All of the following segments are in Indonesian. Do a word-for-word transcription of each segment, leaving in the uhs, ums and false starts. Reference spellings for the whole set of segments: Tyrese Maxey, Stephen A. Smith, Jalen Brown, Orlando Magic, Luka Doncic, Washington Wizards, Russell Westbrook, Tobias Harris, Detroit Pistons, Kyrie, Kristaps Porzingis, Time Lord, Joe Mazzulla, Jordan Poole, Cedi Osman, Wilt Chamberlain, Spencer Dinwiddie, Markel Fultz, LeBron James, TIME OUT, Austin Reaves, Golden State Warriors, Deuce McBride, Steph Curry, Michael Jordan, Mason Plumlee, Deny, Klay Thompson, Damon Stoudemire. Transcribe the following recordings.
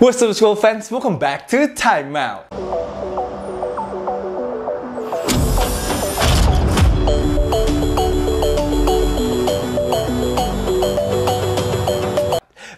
What's up, school fans? Welcome back to Time Out.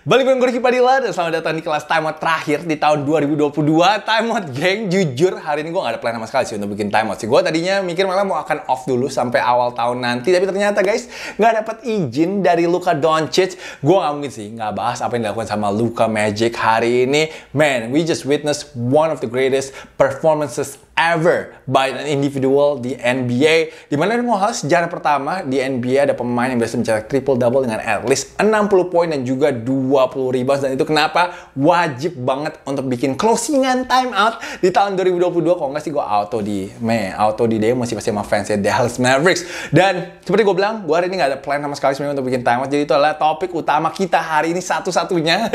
Balik bareng gue Rocky Padila dan selamat datang di kelas Time Out terakhir di tahun dua ribu dua puluh dua. Time Out, geng. Jujur, hari ini gue gak ada plan sama sekali sih untuk bikin Time Out sih. Gue tadinya mikir malah mau akan off dulu sampai awal tahun nanti. Tapi ternyata guys, gak dapat izin dari Luka Doncic. Gue gak mungkin sih gak bahas apa yang dilakukan sama Luka Magic hari ini. Man, we just witnessed one of the greatest performances ever by an individual di N B A, dimana ini hal sejarah pertama di N B A ada pemain yang biasa mencetak triple-double dengan at least enam puluh poin dan juga dua puluh rebounds. Dan itu kenapa wajib banget untuk bikin closingan Time Out di tahun dua ribu dua puluh dua. Kalau nggak sih gue auto di me, auto di demo masih pasti sama fans ya Dallas Mavericks. Dan seperti gue bilang, gue hari ini nggak ada plan sama sekali sebenarnya untuk bikin Time Out, jadi itu adalah topik utama kita hari ini satu-satunya.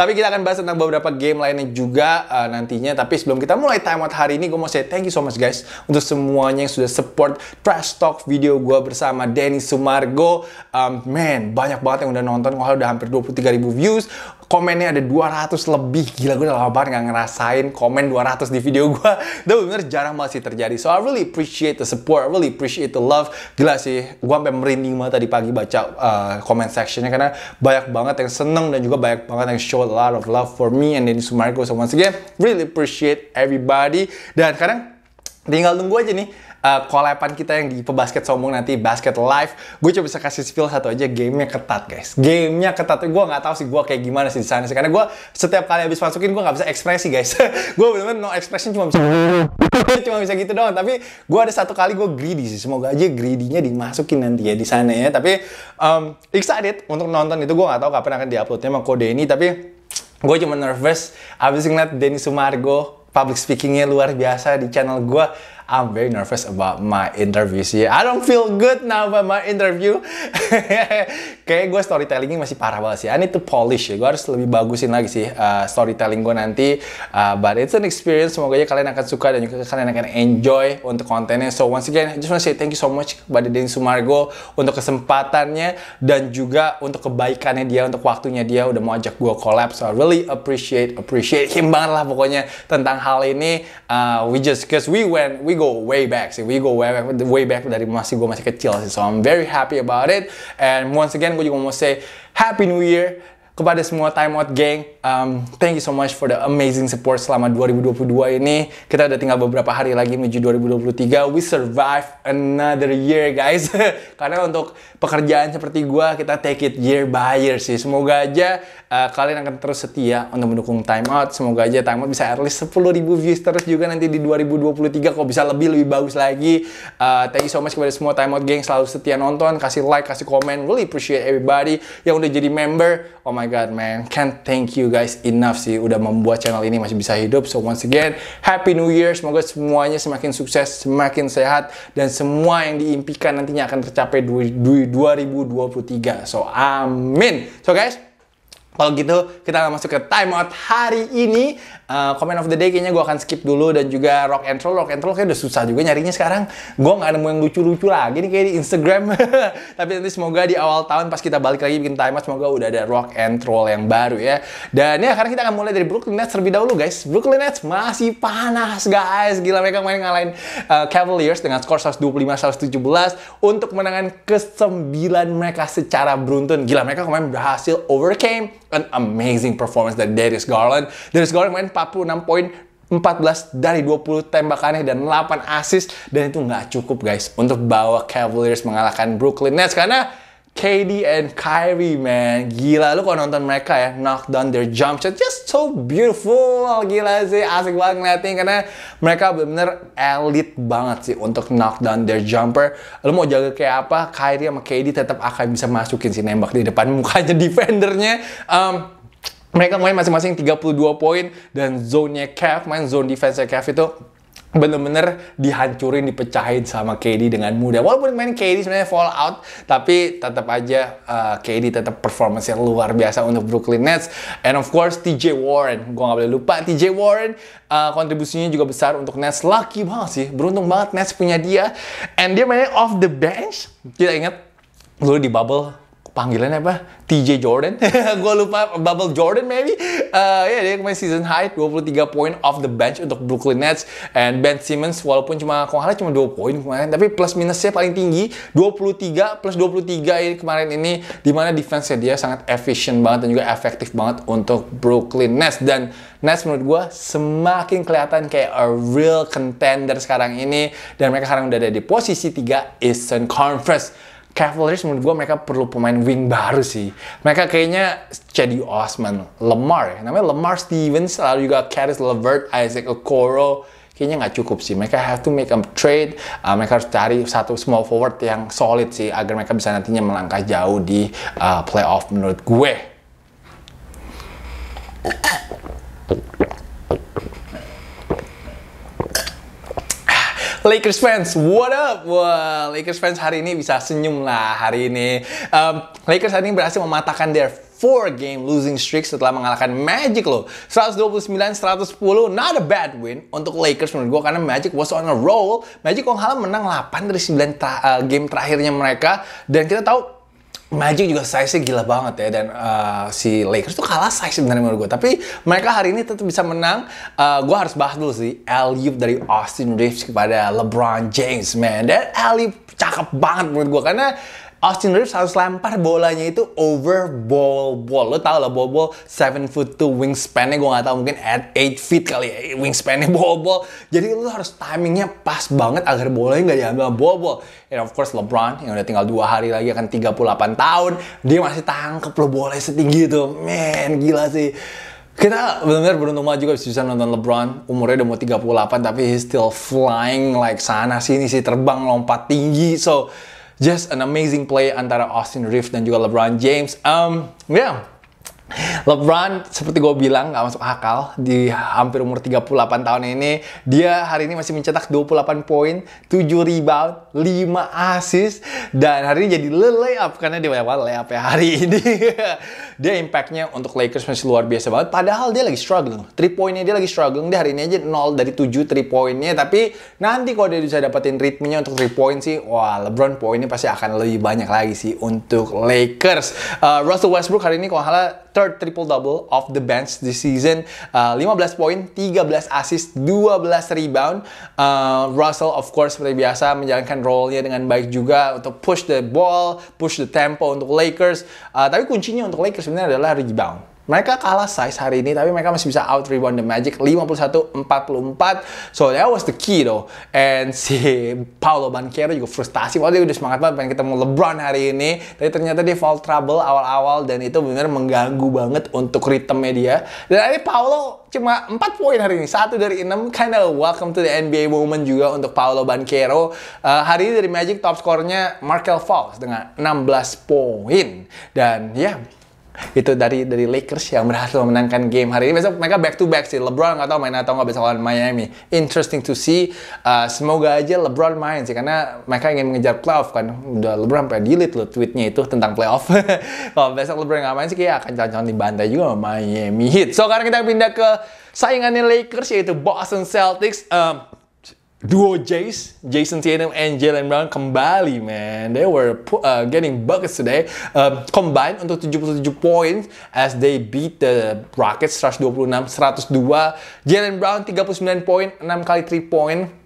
Tapi kita akan bahas tentang beberapa game lainnya juga uh, nantinya. Tapi sebelum kita mulai Time Out hari ini, gue mau say thank you so much guys untuk semuanya yang sudah support Trash Talk video gue bersama Denny Sumargo. um, Man, banyak banget yang udah nonton. Kalau udah hampir dua puluh tiga ribu views, komennya ada dua ratus lebih. Gila, gue udah lama banget gak ngerasain komen dua ratus di video gue. Itu bener-bener jarang banget sih terjadi. So I really appreciate the support, I really appreciate the love. Gila sih, gue sampai merinding banget tadi pagi baca uh, comment sectionnya, karena banyak banget yang seneng dan juga banyak banget yang show a lot of love for me and Denny Sumargo. So once again, really appreciate everybody. Dan Dan sekarang tinggal tunggu aja nih uh, collab-an kita yang di Pebasket Sombong nanti, Basket Live. Gue coba bisa kasih spill satu aja, gamenya ketat guys. Gamenya ketat, gue gak tahu sih gue kayak gimana sih di sana sih. Karena gue setiap kali habis masukin gue gak bisa ekspresi guys. Gue bener-bener no expression, cuma bisa cuma bisa gitu doang. Tapi gue ada satu kali gue greedy sih, semoga aja greedy-nya dimasukin nanti ya di sana ya. Tapi um, excited untuk nonton itu. Gue gak tahu kapan akan diuploadnya sama kode ini, tapi gue cuma nervous abis ngeliat Denny Sumargo public speakingnya luar biasa di channel gue. I'm very nervous about my interview sih. I don't feel good now about my interview. Kayak gue storytellingnya masih parah banget sih. I need to polish ya. Gue harus lebih bagusin lagi sih uh, storytelling gue nanti. Uh, but it's an experience. Semoga aja kalian akan suka dan juga kalian akan enjoy untuk kontennya. So once again, I just want to say thank you so much kepada Denny Sumargo untuk kesempatannya dan juga untuk kebaikannya dia, untuk waktunya dia udah mau ajak gue collab. So I really appreciate appreciate him banget lah pokoknya tentang hal ini. uh, we just cause we went we go way back sih, we go way back way back dari masih gue masih kecil sih. So I'm very happy about it. And once again gue juga mau say Happy New Year kepada semua Time Out gang. um, Thank you so much for the amazing support selama dua ribu dua puluh dua ini. Kita udah tinggal beberapa hari lagi menuju dua ribu dua puluh tiga. We survive another year guys. Karena untuk pekerjaan seperti gue, kita take it year by year sih. Semoga aja uh, kalian akan terus setia untuk mendukung Time Out. Semoga aja Time Out bisa at least sepuluh ribu views terus juga nanti di dua ribu dua puluh tiga. Kok bisa lebih, lebih bagus lagi. uh, Thank you so much kepada semua Time Out gang, selalu setia nonton, kasih like, kasih komen. Really appreciate everybody yang udah jadi member. Oh my Oh my god man, can't thank you guys enough sih udah membuat channel ini masih bisa hidup. So once again, Happy New Year. Semoga semuanya semakin sukses, semakin sehat, dan semua yang diimpikan nantinya akan tercapai dua ribu dua puluh tiga. So amin. So guys, kalau gitu kita akan masuk ke Time Out hari ini. Uh, comment of the day kayaknya gue akan skip dulu. Dan juga rock and roll, rock and roll kayaknya udah susah juga nyarinya sekarang. Gue gak nemu yang lucu-lucu lagi nih kayak di Instagram. Tapi nanti semoga di awal tahun pas kita balik lagi bikin Time Out, semoga udah ada rock and roll yang baru ya. Dan ya sekarang kita akan mulai dari Brooklyn Nets terlebih dahulu guys. Brooklyn Nets masih panas guys. Gila, mereka main ngalahin uh, Cavaliers dengan skor seratus dua puluh lima seratus tujuh belas untuk kemenangan kesembilan mereka secara beruntun. Gila, mereka kemarin berhasil overcame an amazing performance dari Darius Garland. Darius Garland main empat puluh enam poin, empat belas dari dua puluh tembakannya dan delapan assist. Dan itu nggak cukup guys untuk bawa Cavaliers mengalahkan Brooklyn Nets, karena K D and Kyrie man. Gila, lu kalau nonton mereka ya knock down their jump shot, just so beautiful. Gila sih, asik banget ngeliatin, karena mereka bener-bener elite banget sih untuk knock down their jumper. Lu mau jaga kayak apa, Kyrie sama K D tetap akan bisa masukin si nembak di depan mukanya defendernya. um, Mereka main masing-masing tiga puluh dua poin. Dan zone-nya Cav, main zone defense-nya Cav itu bener-bener dihancurin, dipecahin sama K D dengan mudah. Walaupun main K D sebenarnya fall out, tapi tetap aja uh, K D tetap performance-nya luar biasa untuk Brooklyn Nets. And of course T J Warren, gue gak boleh lupa T J Warren. uh, Kontribusinya juga besar untuk Nets. Lucky banget sih, beruntung banget Nets punya dia. And dia mainnya off the bench. Kita ingat dulu di bubble panggilannya apa? T J Jordan. Gue lupa, Bubble Jordan maybe. Uh, ya yeah, dia kemarin season high dua puluh tiga poin off the bench untuk Brooklyn Nets. And Ben Simmons walaupun cuma kalau nggak salah cuma dua poin kemarin, tapi plus minusnya paling tinggi dua puluh tiga plus dua puluh tiga kemarin ini, dimana defense-nya dia sangat efficient banget dan juga efektif banget untuk Brooklyn Nets. Dan Nets menurut gue semakin kelihatan kayak a real contender sekarang ini, dan mereka sekarang udah ada di posisi tiga Eastern Conference. Cavaliers menurut gue mereka perlu pemain wing baru sih. Mereka kayaknya Cedi Osman, Lamar ya, namanya Lamar Stevens, lalu juga Caris LeVert, Isaac Okoro. Kayaknya nggak cukup sih. Mereka have to make a trade. Uh, mereka harus cari satu small forward yang solid sih, agar mereka bisa nantinya melangkah jauh di uh, playoff menurut gue. Lakers fans, what up? Wah, Lakers fans hari ini bisa senyum lah hari ini. Um, Lakers hari ini berhasil mematahkan their four game losing streak setelah mengalahkan Magic loh. seratus dua puluh sembilan seratus sepuluh, not a bad win untuk Lakers menurut gue, karena Magic was on a roll. Magic kalau nggak salah menang delapan dari sembilan uh, game terakhirnya mereka. Dan kita tahu Magic juga size-nya gila banget ya, dan uh, si Lakers tuh kalah size sebenarnya menurut gue. Tapi mereka hari ini tetap bisa menang. Uh, gue harus bahas dulu sih alley-oop dari Austin Reaves kepada LeBron James, man. Dan alley-oop cakep banget menurut gue, karena Austin Reaves harus lempar bolanya itu over ball ball. Lo tau lah ball ball seven foot two wingspan-nya, gue gak tau mungkin at eight feet kali ya wingspan-nya ball ball. Jadi lo harus timingnya pas banget agar bolanya gak diambil ball ball. And of course LeBron yang udah tinggal dua hari lagi akan tiga puluh delapan tahun, dia masih tangkep lo bolanya setinggi itu. Man, gila sih. Kita benar-benar beruntung banget juga bisa nonton LeBron. Umurnya udah mau tiga puluh delapan tapi he's still flying like sana sini sih, terbang lompat tinggi. So just an amazing play antara Austin Reaves dan juga LeBron James. Um, ya, yeah. LeBron seperti gue bilang gak masuk akal. Di hampir umur tiga puluh delapan tahun ini, dia hari ini masih mencetak dua puluh delapan poin, tujuh rebound, lima assist. Dan hari ini jadi layup, karena dia banyak layup ya hari ini. Dia impactnya untuk Lakers masih luar biasa banget. Padahal dia lagi struggling, three pointnya dia lagi struggling. Dia hari ini aja nol dari tujuh three pointnya. Tapi nanti kalau dia bisa dapetin ritmenya untuk three point sih, wah LeBron poinnya pasti akan lebih banyak lagi sih untuk Lakers. uh, Russell Westbrook hari ini kalau salah third triple-double off the bench this season. uh, lima belas poin, tiga belas assist, dua belas rebound. uh, Russell of course seperti biasa menjalankan role-nya dengan baik juga untuk push the ball, push the tempo untuk Lakers. uh, Tapi kuncinya untuk Lakers sebenarnya adalah rebound. Mereka kalah size hari ini, tapi mereka masih bisa out-rebound the Magic lima puluh satu empat puluh empat. So that was the key though. And si Paolo Banchero juga frustasi. Wah, dia udah semangat banget pengen ketemu LeBron hari ini, tapi ternyata dia foul trouble awal-awal, dan itu benar mengganggu banget untuk ritmenya dia. Dan akhirnya Paolo cuma empat poin hari ini, satu dari enam. Kinda welcome to the N B A moment juga untuk Paolo Banchero. uh, Hari ini dari Magic top skornya Markel Fultz dengan enam belas poin. Dan ya, yeah, itu dari dari Lakers yang berhasil memenangkan game hari ini. Besok mereka back to back sih. LeBron nggak tahu main atau nggak besok lawan Miami. Interesting to see. Uh, semoga aja LeBron main sih, karena mereka ingin mengejar playoff kan. Udah LeBron pengen delete loh tweetnya itu tentang playoff. Kalau besok LeBron nggak main sih, kayak akan calon-calon dibantai juga sama Miami Heat. So sekarang kita pindah ke saingannya Lakers, yaitu Boston Celtics. Um, Duo Jays, Jason Tatum and Jalen Brown kembali, man. They were uh, getting buckets today. Um, combined untuk tujuh puluh tujuh poin as they beat the Rockets seratus dua puluh enam seratus dua. Jalen Brown tiga puluh sembilan poin, enam kali three point.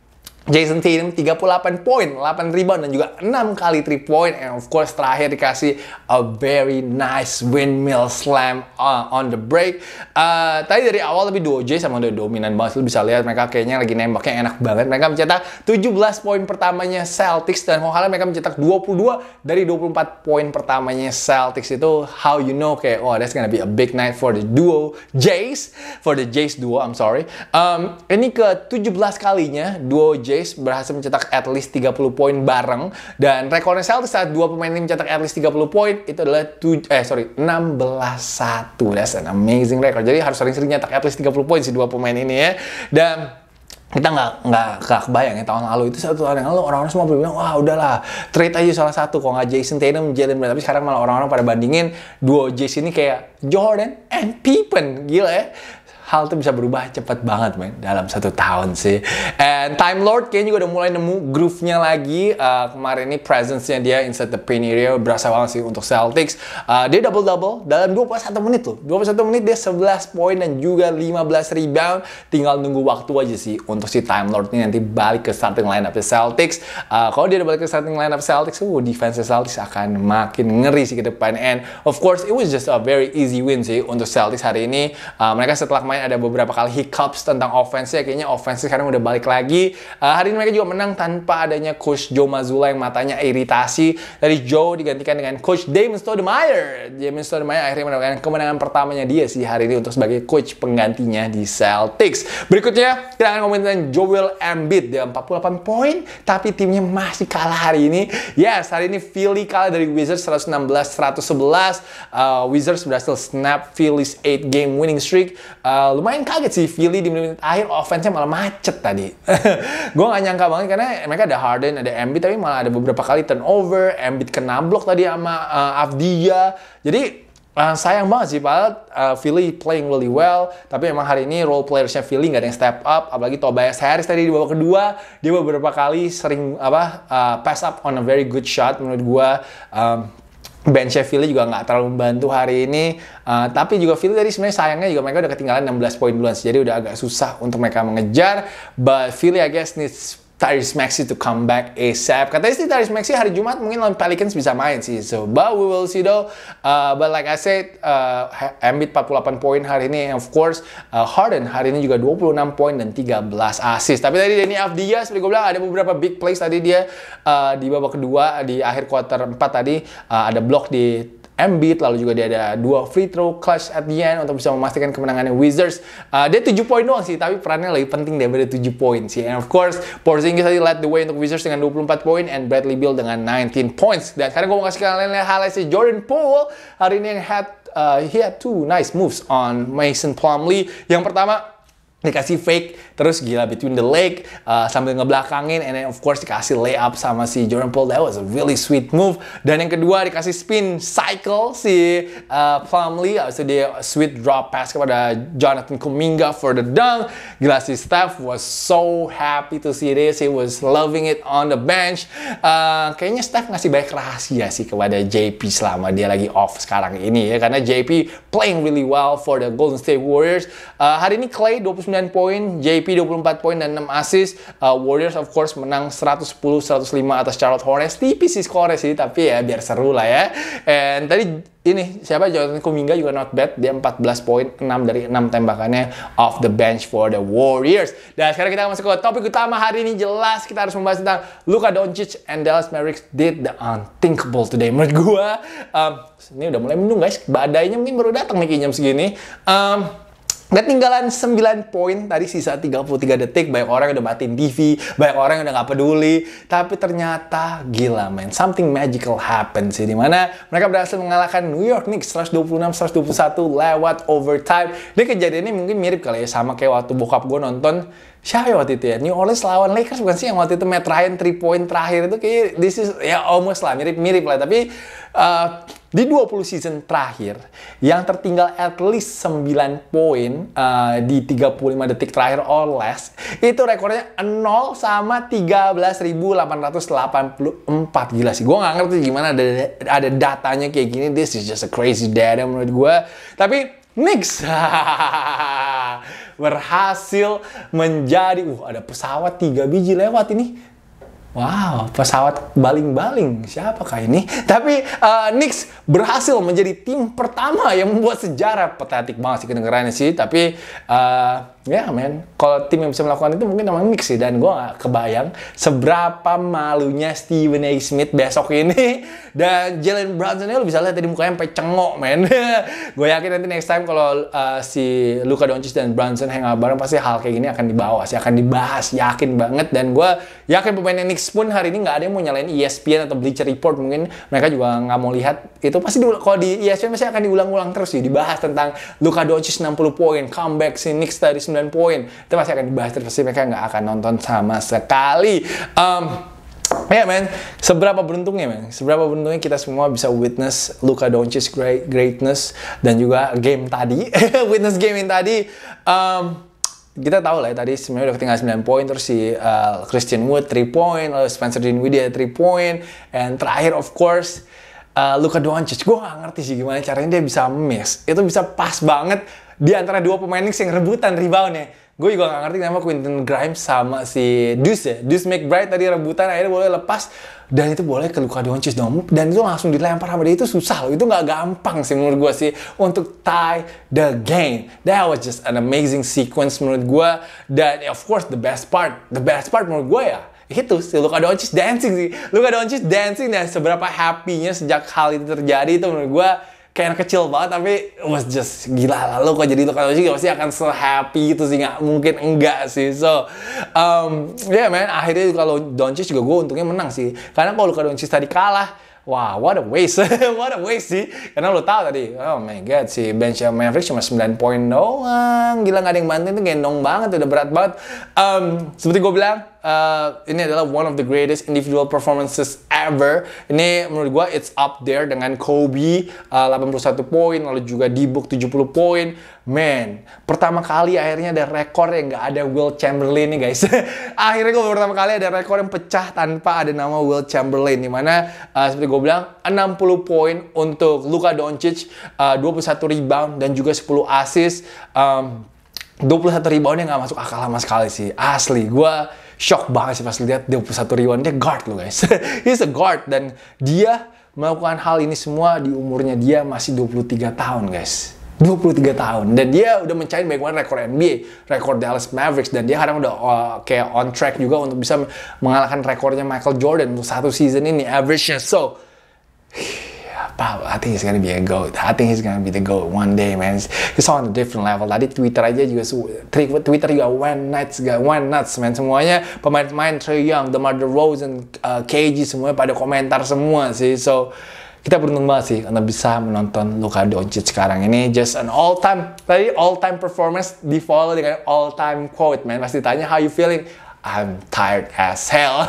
Jason Tatum tiga puluh delapan poin, delapan rebound, dan juga enam kali three point. And of course terakhir dikasih a very nice windmill slam on, on the break. uh, Tadi dari awal tapi dua J sama udah dominan banget. Lu bisa lihat mereka kayaknya lagi nembaknya enak banget. Mereka mencetak tujuh belas poin pertamanya Celtics, dan kalau mereka mencetak dua puluh dua dari dua puluh empat poin pertamanya Celtics. Itu how you know kayak, oh that's gonna be a big night for the duo Jays. For the Jays duo, I'm sorry. um, Ini ke tujuh belas kalinya duo Jays berhasil mencetak at least tiga puluh poin bareng, dan rekornya Celtics saat dua pemain ini mencetak at least tiga puluh poin itu adalah tujuh eh sorry enam belas satu. That's an amazing record. Jadi harus sering-sering nyetak at least tiga puluh poin si dua pemain ini ya. Dan kita nggak nggak kebayang ya, tahun lalu itu satu tahun yang lalu orang-orang semua bilang wah udahlah trade aja salah satu kalau nggak Jason Tatum Jalen Brown, tapi sekarang malah orang-orang pada bandingin duo Jays ini kayak Jordan and Pippen. Gila ya. hal itu bisa berubah cepat banget men, dalam satu tahun sih. And Time Lord kayaknya juga udah mulai nemu groove-nya lagi. Uh, kemarin ini presence-nya dia inside the paint area berasa banget sih untuk Celtics. Uh, dia double-double dalam dua puluh satu menit loh. dua puluh satu menit dia sebelas poin dan juga lima belas rebound. Tinggal nunggu waktu aja sih untuk si Time Lord ini nanti balik ke starting lineup Celtics. Uh, kalau dia balik ke starting lineup Celtics, uh, defense Celtics akan makin ngeri sih ke depan. And of course it was just a very easy win sih untuk Celtics hari ini. Uh, mereka setelah main ada beberapa kali hiccups tentang offense-nya, kayaknya offense sekarang udah balik lagi. Uh, hari ini mereka juga menang tanpa adanya Coach Joe Mazzulla yang matanya iritasi. Dari Joe digantikan dengan Coach Damon Stoudemire. Damon Stoudemire akhirnya mendapatkan kemenangan pertamanya dia sih hari ini untuk sebagai coach penggantinya di Celtics. Berikutnya kita akan komentar Joel Embiid, dia empat puluh delapan poin tapi timnya masih kalah hari ini. Yes, hari ini Philly kalah dari Wizards seratus enam belas seratus sebelas. Uh, Wizards berhasil snap Philly's eight game winning streak. Uh, Lumayan kaget sih Philly di menit akhir offense-nya malah macet tadi. Gue gak nyangka banget karena mereka ada Harden, ada Embiid, tapi malah ada beberapa kali turnover. Embiid kena blok tadi sama uh, Avdija. Jadi Uh, sayang banget sih, padahal uh, Philly playing really well. Tapi memang hari ini role playersnya Philly nggak ada yang step up. Apalagi Tobias Harris tadi di babak kedua, dia beberapa kali sering apa uh, pass up on a very good shot menurut gue. Um, Bench Philly juga nggak terlalu membantu hari ini. Uh, tapi juga Philly tadi sebenarnya sayangnya juga mereka udah ketinggalan enam belas poin duluan. Jadi udah agak susah untuk mereka mengejar. But Philly I guess needs Tyrese Maxey to come back ASAP. Katanya sih Tyrese Maxey hari Jumat mungkin lawan Pelicans bisa main sih. So, but we will see though. Uh, but like I said, uh, Embiid empat puluh delapan poin hari ini. Of course, uh, Harden hari ini juga dua puluh enam poin dan tiga belas assist. Tapi tadi Deni Avdija, seperti gue bilang, ada beberapa big plays tadi dia uh, di babak kedua, di akhir quarter empat tadi. Uh, ada block di Embiid, lalu juga dia ada dua free throw clutch at the end untuk bisa memastikan kemenangannya Wizards. Uh, dia tujuh poin doang sih, tapi perannya lebih penting daripada tujuh poin sih. And of course, Porzingis tadi led the way untuk Wizards dengan dua puluh empat poin and Bradley Beal dengan nineteen points. Dan sekarang gue mau kasih kalian lihat highlight si Jordan Poole hari ini yang had uh, he had two nice moves on Mason Plumlee. Yang pertama dikasih fake, terus gila between the leg uh, sambil ngebelakangin, and then of course dikasih layup sama si Jordan Poole. That was a really sweet move. Dan yang kedua dikasih spin cycle si uh, Plumlee, abis itu dia sweet drop pass kepada Jonathan Kuminga for the dunk. Gila si Steph was so happy to see this, he was loving it on the bench. Uh, kayaknya Steph ngasih banyak rahasia sih kepada J P selama dia lagi off sekarang ini ya, karena J P playing really well for the Golden State Warriors. Uh, hari ini Clay dua puluh sembilan poin, J P dua puluh empat poin dan enam assist. uh, Warriors of course menang seratus sepuluh seratus lima atas Charlotte Hornets. Tipis sih skornya sih, tapi ya biar seru lah ya. And tadi ini siapa, Jonathan Kuminga juga not bad, dia empat belas poin, enam dari enam tembakannya off the bench for the Warriors. Dan sekarang kita masuk ke topik utama hari ini. Jelas kita harus membahas tentang Luka Doncic and Dallas Mavericks did the unthinkable today. Menurut gua um, ini udah mulai mendung guys, badainya mungkin baru datang nih jam segini. um, Ketinggalan sembilan poin, tadi sisa tiga puluh tiga detik, banyak orang yang udah matiin T V, banyak orang yang udah gak peduli. Tapi ternyata gila man, something magical happen sih, dimana mereka berhasil mengalahkan New York Knicks seratus dua puluh enam seratus dua puluh satu lewat overtime. Ini kejadiannya mungkin mirip kali ya, sama kayak waktu bokap gue nonton siapa ya waktu itu ya, New Orleans lawan Lakers bukan sih, yang waktu itu Matt Ryan three point terakhir itu kayak this is ya almost lah, mirip-mirip lah. Tapi uh, di dua puluh season terakhir yang tertinggal at least sembilan poin uh, di tiga puluh lima detik terakhir or less, itu rekornya nol sama tiga belas ribu delapan ratus delapan puluh empat. Gila sih, gue gak ngerti gimana ada, ada datanya kayak gini. This is just a crazy data menurut gue. Tapi Knicks berhasil menjadi uh ada pesawat tiga biji lewat ini. Wow, pesawat baling-baling. Siapakah ini? Tapi uh, Knicks berhasil menjadi tim pertama yang membuat sejarah. Patetik banget sih kedengerannya sih. Tapi uh, ya yeah, men, kalau tim yang bisa melakukan itu mungkin emang Knicks sih. Dan gue gak kebayang seberapa malunya Stephen A. Smith besok ini. Dan Jalen Brown sendiri lo bisa lihat tadi mukanya sampai cengok men. Gue yakin nanti next time kalau uh, si Luka Doncic dan Brunson hangout bareng, pasti hal kayak gini akan dibawa sih, akan dibahas. Yakin banget. Dan gue yakin pemain Knicks pun hari ini nggak ada yang mau nyalain E S P N atau Bleacher Report, mungkin mereka juga nggak mau lihat itu. Pasti di, kalau di E S P N pasti akan diulang-ulang terus sih, dibahas tentang Luka Doncic enam puluh poin, comeback si Knicks dari sembilan poin, itu pasti akan dibahas terus. Pasti mereka nggak akan nonton sama sekali. Um, Iya, yeah, man. Seberapa beruntungnya, man. Seberapa beruntungnya kita semua bisa witness Luka Doncic great, greatness dan juga game tadi. Witness game yang tadi. Um, kita tahu lah ya, tadi sebenarnya udah ketinggalan sembilan poin. Terus si uh, Christian Wood three point. Lalu Spencer Dinwiddie three point. And terakhir, of course, uh, Luka Doncic. Gue gak ngerti sih gimana caranya dia bisa miss. Itu bisa pas banget di antara dua pemain Knicks yang rebutan reboundnya. Gue juga gak ngerti kenapa Quentin Grimes sama si Deuce ya. Deuce McBride tadi rebutan, akhirnya boleh lepas. Dan itu boleh ke Luka Doncic dong. Dan itu langsung dilempar sama dia, itu susah loh. Itu gak gampang sih menurut gue sih untuk tie the game. That was just an amazing sequence menurut gue. Dan of course the best part. The best part menurut gue ya, itu si Luka Doncic dancing sih. Luka Doncic dancing dan seberapa happy-nya sejak hal itu terjadi itu menurut gue kayak anak kecil banget, tapi was just gila lah lo kok jadi Luka Doncic pasti akan se-happy gitu sih, nggak mungkin enggak sih. So, um, ya yeah, man, akhirnya kalau Doncic juga gue untungnya menang sih, karena kalau Luka Doncic tadi kalah, wah, wow, what a waste, what a waste sih, karena lo tahu tadi, oh my god, si Ben Simmons cuma sembilan poin doang, gila nggak ada yang bantuin, itu gendong banget, udah berat banget. Um, seperti gue bilang, Uh, ini adalah one of the greatest individual performances ever. Ini menurut gue it's up there dengan Kobe uh, delapan puluh satu poin, lalu juga D-Book tujuh puluh poin. Man, pertama kali akhirnya ada rekor yang gak ada Wilt Chamberlain nih guys. Akhirnya gue pertama kali ada rekor yang pecah tanpa ada nama Wilt Chamberlain, dimana uh, seperti gue bilang enam puluh poin untuk Luka Doncic, uh, dua puluh satu rebound dan juga sepuluh assist. um, dua puluh satu rebound yang gak masuk akal sama sekali sih. Asli, gue shock banget sih pas lihat dua puluh satu rebound, dia guard loh guys. He's a guard dan dia melakukan hal ini semua di umurnya dia masih dua puluh tiga tahun guys. dua puluh tiga tahun dan dia udah mencapai banyak banget rekor N B A, rekor Dallas Mavericks, dan dia sekarang udah uh, kayak on track juga untuk bisa mengalahkan rekornya Michael Jordan untuk satu season ini average-nya. So Pau, I think he's gonna be a GOAT. I think he's gonna be the GOAT one day, man. He's on a different level. Tadi Twitter aja juga, Twitter juga one nuts, guys, one nuts, man. Semuanya pemain-pemain Trae Young, DeMar DeRozan, uh, K G, semuanya pada komentar semua sih. So kita beruntung banget sih karena bisa menonton Luka Doncic sekarang ini. Just an all time, tadi all time performance di follow dengan all time quote, man. Pasti tanya how you feeling? I'm tired as hell.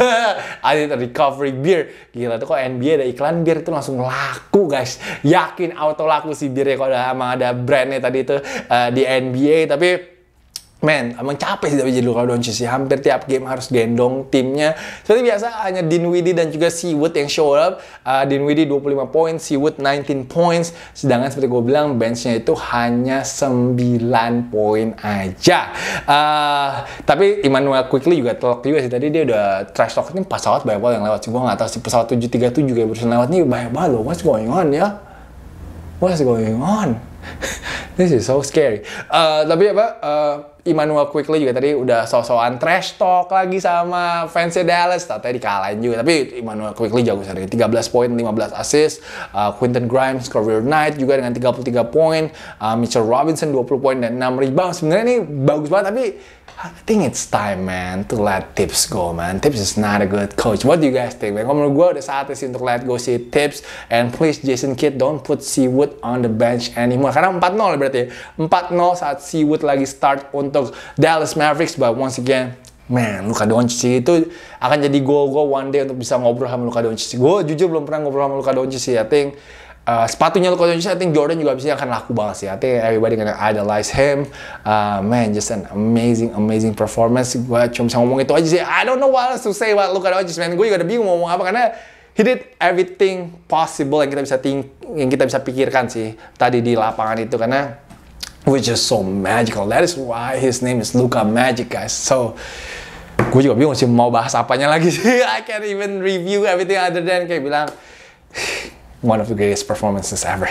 I need a recovery beer. Gila tuh kok N B A ada iklan bir itu langsung laku guys. Yakin auto laku si birnya kok ada, emang ada brandnya tadi itu uh, di N B A. Tapi man, emang capek sih tapi jadi Luka Doncic sih. Hampir tiap game harus gendong timnya. Seperti biasa hanya Dinwiddie dan juga Seawood yang show up. Uh, Dinwiddie dua puluh lima poin, Seawood nineteen points. Sedangkan seperti gue bilang, benchnya itu hanya sembilan poin aja. Uh, tapi Immanuel Quickley juga telak juga sih. Tadi dia udah trash talk. Ini pesawat banyak banget yang lewat sih. Gue gak tau sih pesawat tujuh tiga tujuh juga barusan lewat. Ini banyak banget loh. What's going on ya? What's going on? This is so scary. Uh, tapi apa? Uh, Immanuel Quickley juga tadi udah so-soan trash talk lagi sama fansnya Dallas. Tadi dikalahin juga. Tapi Immanuel Quickley jago sekali. tiga belas poin, lima belas assist. Uh, Quentin Grimes, career night juga dengan tiga puluh tiga poin. Uh, Mitchell Robinson dua puluh poin dan enam rebound. Sebenarnya ini bagus banget. Tapi I think it's time, man, to let Tips go, man. Tips is not a good coach. What do you guys think, man? Menurut gue udah saatnya sih untuk let go si Tips. And please, Jason Kidd, don't put Seawood on the bench anymore. Karena empat nol berarti. empat nol saat Seawood lagi start untuk Dallas Mavericks, but once again, man, Luka Doncic itu akan jadi goal gue one day untuk bisa ngobrol sama Luka Doncic. Gue jujur belum pernah ngobrol sama Luka Doncic sih. I think uh, sepatunya Luka Doncic, I think Jordan juga bisa akan laku banget sih. I think everybody gonna idolize him. Uh, man, just an amazing, amazing performance. Gue cuma bisa ngomong itu aja sih. I don't know what else to say about Luka Doncic, man. Gue juga udah bingung ngomong apa karena he did everything possible yang kita bisa think, yang kita bisa pikirkan sih tadi di lapangan itu karena which is so magical. That is why his name is Luka Magic, guys. So, gue juga bingung sih mau bahas apanya lagi sih. I can't even review everything other than kayak bilang one of the greatest performances ever.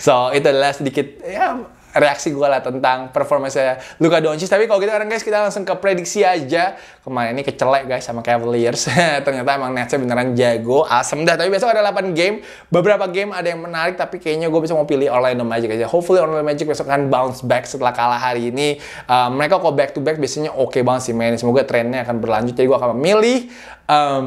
So, itu adalah sedikit ya reaksi gue lah tentang performanya Luka Doncic. Tapi kalau gitu sekarang guys, kita langsung ke prediksi aja. Kemarin ini kecelek guys sama Cavaliers. Ternyata emang Netsnya beneran jago, asem dah. Tapi besok ada delapan game. Beberapa game ada yang menarik, tapi kayaknya gue bisa mau pilih Orlando Magic aja. Hopefully Orlando Magic besok akan bounce back setelah kalah hari ini. uh, Mereka kalau back to back biasanya oke okay banget sih main. Semoga trennya akan berlanjut. Jadi gue akan memilih um,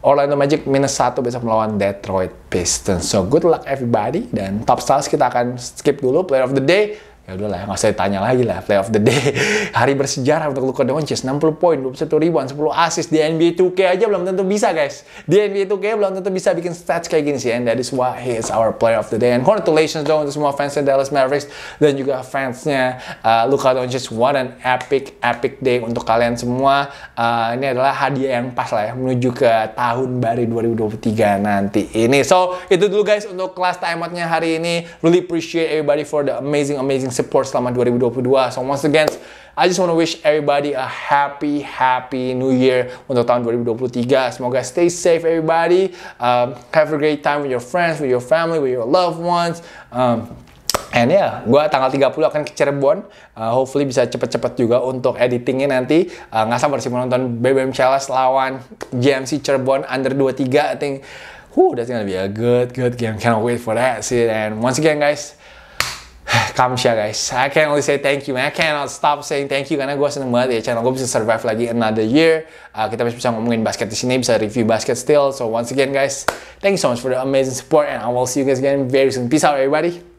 Orlando Magic minus satu besok melawan Detroit Pistons. So good luck everybody. Dan top stars kita akan skip dulu. Player of the day, Ya udahlah, nggak usah ditanya lagi lah. Play of the day, hari bersejarah untuk Luka Doncic, enam puluh poin, dua puluh satu rebound, sepuluh assist di N B A two K aja belum tentu bisa, guys. Di N B A two K belum tentu bisa bikin stats kayak gini sih, and that is why he is our player of the day. And congratulations dong untuk semua fansnya Dallas Mavericks dan juga fansnya uh, Luka Doncic. What an epic, epic day untuk kalian semua. Uh, ini adalah hadiah yang pas lah ya menuju ke tahun baru dua ribu dua puluh tiga nanti ini. So itu dulu guys untuk kelas timeoutnya hari ini. Really appreciate everybody for the amazing, amazing support selama dua ribu dua puluh dua. So once again, I just want to wish everybody a happy, happy new year untuk tahun dua ribu dua puluh tiga. Semoga stay safe everybody. Um, have a great time with your friends, with your family, with your loved ones. Um, And yeah, gue tanggal tiga puluh akan ke Cirebon. Uh, hopefully bisa cepet-cepet juga untuk editingnya nanti. Uh, nggak sabar sih menonton B B M Challenge lawan J M C Cirebon under dua puluh tiga. I think, whoo, that's gonna be a good, good game. Can't wait for that. See, and once again guys, Kamsha guys, I can only say thank you, man. I cannot stop saying thank you karena gue seneng banget ya channel gue bisa survive lagi another year. Uh, kita masih bisa ngomongin basket di sini, bisa review basket still. So once again guys, thank you so much for the amazing support and I will see you guys again very soon. Peace out everybody.